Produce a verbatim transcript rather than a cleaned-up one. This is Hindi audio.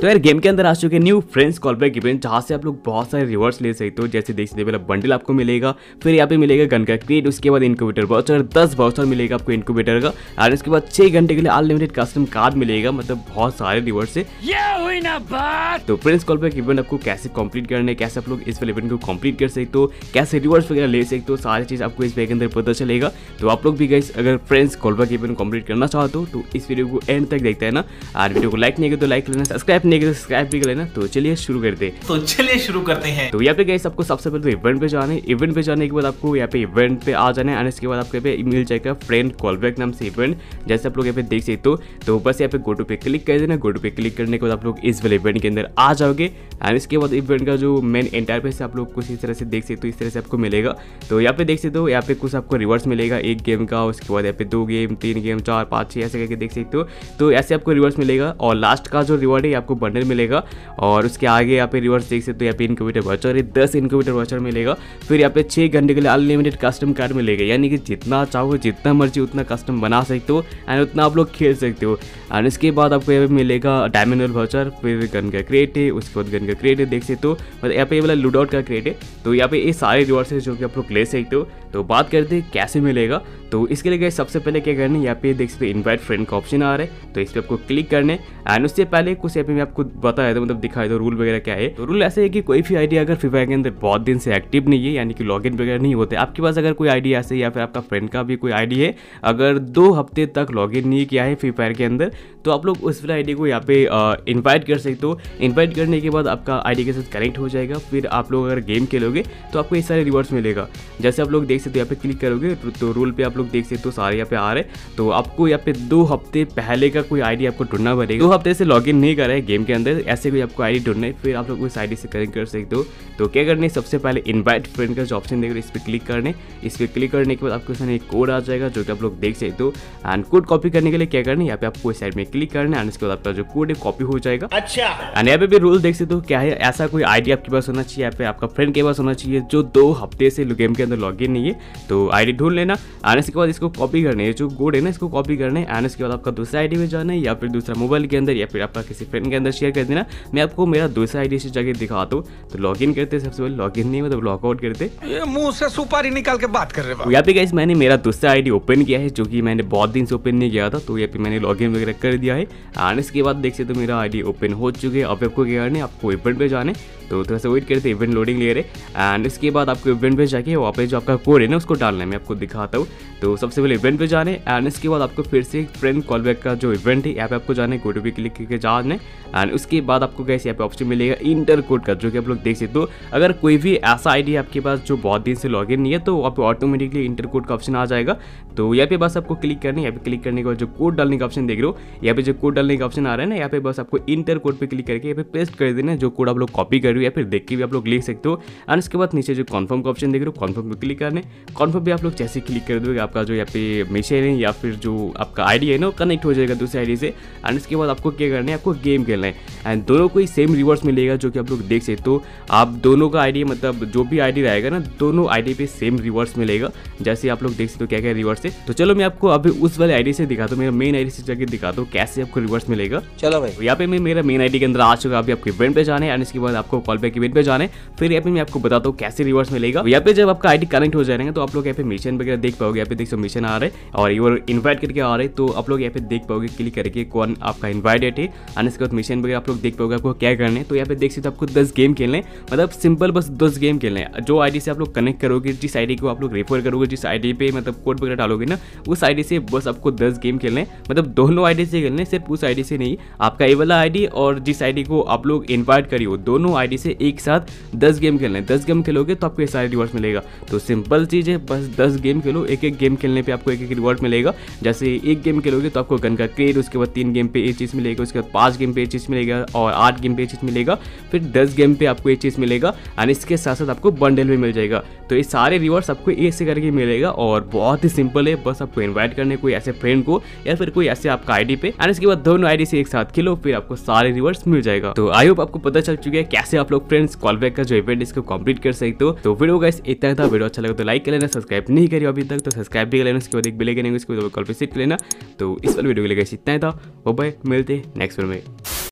तो यार गेम के अंदर आ चुके न्यू फ्रेंड्स कॉलबैक इवेंट, जहाँ से आप लोग बहुत सारे रिवॉर्ड्स ले सकते हो। जैसे देख सकते हो, पहले बंडल आपको मिलेगा, फिर यहाँ पे मिलेगा गन का क्रेट, उसके बाद इनक्यूबेटर वाउचर, दस वाउचर मिलेगा आपको इनक्यूबेटर का, और उसके बाद छह घंटे के लिए अनलिमिटेड कस्टम कार्ड मिलेगा। मतलब बहुत सारे रिवॉर्ड्स है। तो फ्रेंड्स कॉलबैक इवेंट आपको कैसे कंप्लीट करना है, कैसे आप लोग इस वाले इवेंट को कंप्लीट कर सकते हो, कैसे रिवॉर्ड्स वगैरह ले सकते हो, सारी चीज आपको इस वीडियो के अंदर पता चलेगा। तो आप लोग भी गाइस अगर फ्रेंड्स कॉलबैक इवेंट कंप्लीट करना चाहते हो तो इस वीडियो को एंड तक देखते हैं ना, और वीडियो को लाइक नहीं किया तो लाइक लेना, सब्सक्राइब नहीं किया तो सब्सक्राइब भी कर लेना। तो चलिए शुरू करते हैं तो चलिए शुरू करते हैं तो यहाँ पे गाइस आपको सबसे पहले तो इवेंट पे जाना है। इवेंट पे जाने के बाद आपको यहाँ पे इवेंट पे आ जाना है, और इसके बाद आपको यहाँ पे मिल जाएगा फ्रेंड कॉलबैक नाम से इवेंट। जैसे आप लोग यहाँ पे देख सकते हो, तो बस यहाँ पे गो टू पे क्लिक कर देना। गो टू पे क्लिक करने के बाद आप लोग इस वाले इवेंट के अंदर आ जाओगे, और इसके बाद इवेंट का जो मेन इंटरफेस है आप लोग कुछ इस तरह से देख सकते हो, इस तरह से आपको मिलेगा। तो यहाँ पे देख सकते हो, यहाँ पे कुछ आपको रिवॉर्ड्स मिलेगा एक गेम का, उसके बाद यहाँ पे दो गेम, तीन गेम, चार, पाँच, छः ऐसे करके देख सकते हो। तो ऐसे आपको रिवॉर्ड्स मिलेगा, और लास्ट का जो रिवॉर्ड है आपको बंडल मिलेगा, और उसके आगे यहाँ पे रिवॉर्ड्स देख सकते हो। तो यहाँ पे इनक्यूबेटर वाउचर है, दस इनक्यूबेटर वाउचर मिलेगा, फिर यहाँ पे छः घंटे के लिए अनलिमिटेड कस्टम कार्ड मिलेगा। यानी कि जितना चाहो, जितना मर्जी उतना कस्टम बना सकते हो, एंड उतना आप लोग खेल सकते हो। एंड इसके बाद आपको यहाँ पे मिलेगा डायमंड वाउचर, फिर गन का क्रेट है, उसके बाद गन का क्रेट है देख सकते हो, मतलब यहाँ पे वाला लूडआउट का क्रेट है। तो यहाँ पे ये सारे रिवॉर्ड्स है जो कि आप लोग ले सकते हो। तो बात करते हैं कैसे मिलेगा। तो इसके लिए सबसे पहले क्या करना है, यहाँ पे देख सकते हो इन्वाइट फ्रेंड का ऑप्शन आ रहा है, तो इस पर आपको क्लिक करना है। एंड उससे पहले कुछ यहाँ पे मैं आपको बताया था, मतलब दिखाया था रूल वगैरह क्या है। तो रूल ऐसे है कि कोई भी आईडी अगर फ्री फायर के अंदर बहुत दिन से एक्टिव नहीं है, यानी कि लॉगिन वगैरह नहीं होते आपके पास, अगर कोई आईडी ऐसे या फिर आपका फ्रेंड का भी कोई आईडी है, अगर दो हफ्ते तक लॉगिन नहीं किया है फ्री फायर के अंदर, तो आप लोग उस वाले आईडी को यहाँ पे इन्वाइट कर सकते हो। इन्वाइट करने के बाद आपका आईडी के साथ कनेक्ट हो जाएगा, फिर आप लोग अगर गेम खेलोगे तो आपको ये सारे रिवॉर्ड्स मिलेगा। जैसे आप लोग देख सकते हो, यहाँ पे क्लिक करोगे तो रूल पे आप लोग देख सकते हो सारे यहाँ पे आ रहे। तो आपको यहाँ पे दो हफ्ते पहले का कोई आईडी आपको ढूंढना पड़ेगा, दो हफ्ते से लॉगिन नहीं कर रहे गेम के अंदर, ऐसे कोई आपको आईडी ढूंढना है, फिर आप लोग उस आईडी से कनेक्ट कर सकते हो। तो क्या करना है, सबसे पहले इनवाइट फ्रेंड का जो ऑप्शन देख रहे हो इस पर क्लिक करने। इस पर क्लिक करने के बाद आपके सामने एक कोड आ जाएगा जो कि आप लोग देख सकते हो। एंड कोड कॉपी करने के लिए क्या करना है, यहाँ पे आपको साइड में क्लिक करना है, एंड इसके बाद आपका जो कोड है कॉपी हो जाएगा। अच्छा, एंड यहाँ पे भी रूल देख सकते हो क्या है, ऐसा कोई आईडी आपके पास होना चाहिए, यहाँ पे आपका फ्रेंड के पास होना चाहिए जो दो हफ्ते से गेम के अंदर लॉगिन नहीं है। तो आईडी ढूंढ लेना, एंड इसके बाद इसको कॉपी करना है, जो कोड है ना इसको कॉपी करना है। एंड इसके बाद आपका दूसरा आईडी में जाना है, या फिर दूसरा मोबाइल के अंदर, या फिर आपका किसी फ्रेंड के अंदर शेयर कर देना। मैं आपको मेरा दूसरा आईडी से जाके दिखाता हूँ। तो लॉगिन करते सबसे पहले, लॉगिन नहीं मतलब लॉकआउट करते, ये मुंह से सुपारी निकाल के बात कर रहे हो। यहाँ पे गाइस मैंने मेरा दूसरा आईडी ओपन किया है, जो कि मैंने बहुत दिन से ओपन नहीं किया था। तो यहाँ पे मैंने लॉगिन वगैरह कर दिया है, एंड इसके बाद देख सकते हो मेरा आईडी ओपन हो चुके है। अब आपको क्या करना है, आपको इवेंट पे जाने, तो थोड़ा सा वेट करते, इवेंट लोडिंग ले रहे। एंड इसके बाद आपको इवेंट पे जाके वहाँ पे जो आपका कोड है ना उसको डालना है, मैं आपको दिखाता हूँ। तो सबसे पहले इवेंट पे जाने, एंड इसके बाद आपको फिर से फ्रेंड कॉलबैक का जो इवेंट है यहाँ पे आपको जाने, कोड पे क्लिक करके जाने। एंड उसके बाद आपको गाइस यहाँ पे ऑप्शन मिलेगा इंटर कोड का, जो कि आप लोग देख सकते हो। अगर कोई भी ऐसा आईडी आपके पास जो बहुत दिन से लॉगिन नहीं है, तो आप ऑटोमेटिकली इंटर कोड का ऑप्शन आ जाएगा। तो यहाँ पे बस आपको क्लिक करना है, यहाँ पे क्लिक करने के बाद जो कोड डालने का ऑप्शन देख रहे हो, यहाँ पे जो कोड डालने का ऑप्शन आ रहा है ना, यहाँ पे बस आपको इंटर कोड पे क्लिक करके यहाँ पे पेस्ट कर देना, जो कोड आप लोग कॉपी कर रहे हो या फिर देख के भी आप लोग लिख सकते हो। एंड उसके बाद नीचे जो कॉन्फर्म का ऑप्शन देख रहे हो, कॉन्फर्म पे क्लिक करने। कॉन्फर्म पे आप लोग जैसे क्लिक कर दोगे, आपका जो यहाँ पे मिशन है या फिर जो आपका आईडी है ना कनेक्ट हो जाएगा दूसरे आईडी से। एंड उसके बाद आपको क्या करना है, आपको गेम खेलना है। एंड दोनों को ही सेम रिवॉर्ड्स मिलेगा, जो कि आप लोग देख सकते हो। आप दोनों का आईडी मतलब जो भी आईडी रहेगा ना, दोनों आईडी पे सेम रिवॉर्ड्स मिलेगा। जैसे आप लोग देख सकते हो क्या क्या रिवॉर्ड्स है। तो चलो मैं आपको अभी उस वाले आईडी से दिखाता हूँ, मेरा मेन आईडी से जाके दिखाता हूँ कैसे आपको रिवॉर्ड्स मिलेगा। चलो भाई, यहाँ पे मैं मेरा मेन आईडी के अंदर आ चुका। अभी आपको इवेंट पे जाना है, एंड इसके बाद आपको कॉलबैक इवेंट पे जाना है, फिर यहाँ पे मैं आपको बताता हूँ कैसे रिवॉर्ड्स मिलेगा। यहाँ पे जब आपका आईडी कनेक्ट हो जाएगा तो आप लोग यहाँ पे मिशन वगैरह देख पाओगे। यहाँ पे देख सो मिशन आ रहे हैं और यूर इन्वाइट करके आ रहे, तो आप लोग यहाँ पे देख पाओगे क्लिक करके कौन आपका इन्वाइटेड है। एंड इसके बाद मिशन वगैरह आप लोग देख पाओगे आपको क्या करना है। तो यहाँ पे देख सकते हो आपको दस गेम खेलने हैं, मतलब सिंपल बस दस गेम खेलने हैं। जो आईडी से आप लोग कनेक्ट करोगे, जिस आईडी को आप लोग रेफर करोगे, जिस आईडी पे मतलब कोड वगैरह डालोगे ना, उस आईडी से बस आपको दस गेम खेलने हैं। मतलब दोनों आईडी से खेलने, सिर्फ उस आईडी से नहीं, आपका ये वाला आईडी और जिस आईडी को आप लोग इन्वाइट करी हो, दोनों आईडी से एक साथ दस गेम खेलने। दस गेम खेलोगे तो आपको ये सारे रिवॉर्ड मिलेगा। तो सिंपल चीज़ है, बस दस गेम खेलो, एक एक गेम खेलने पर आपको एक एक रिवॉर्ड मिलेगा। जैसे एक गेम खेलोगे तो आपको गन का क्रेट, उसके बाद तीन गेम पे ये चीज़ मिलेगा, उसके बाद पाँच गेम पे ये चीज़ मिलेगा, और आठ गेम पे ये चीज़ मिलेगा, फिर दस गेम पे आपको ये चीज़ मिलेगा। एंड इसके साथ साथ आपको बंडल भी मिल जाएगा। तो ये सारे रिवॉर्ड्स आपको ऐसे करके मिलेगा, और बहुत ही सिंपल है। बस आपको इन्वाइट करने कोई ऐसे फ्रेंड को या फिर कोई ऐसे आपका आईडी पे, एंड इसके बाद दोनों आईडी से एक साथ खेलो, फिर आपको सारे रिवॉर्ड्स मिल जाएगा। तो आई होप आपको पता चल चुका है कैसे आप लोग फ्रेंड्स कॉलबैक का जो इवेंट इसको कंप्लीट कर सकते हो। तो वीडियो गाइस इतना था, वीडियो अच्छा लगा तो लाइक कर लेना, सब्सक्राइब नहीं करिए अभी तक तो सब्सक्राइब भी कर लेना, उसके बाद एक बेल आइकन है उसको दबाकर कॉल पे सेट कर लेना। तो इस वाले वीडियो के लिए गाइस इतना ही था, बाय बाय, मिलते हैं नेक्स्ट वीडियो में।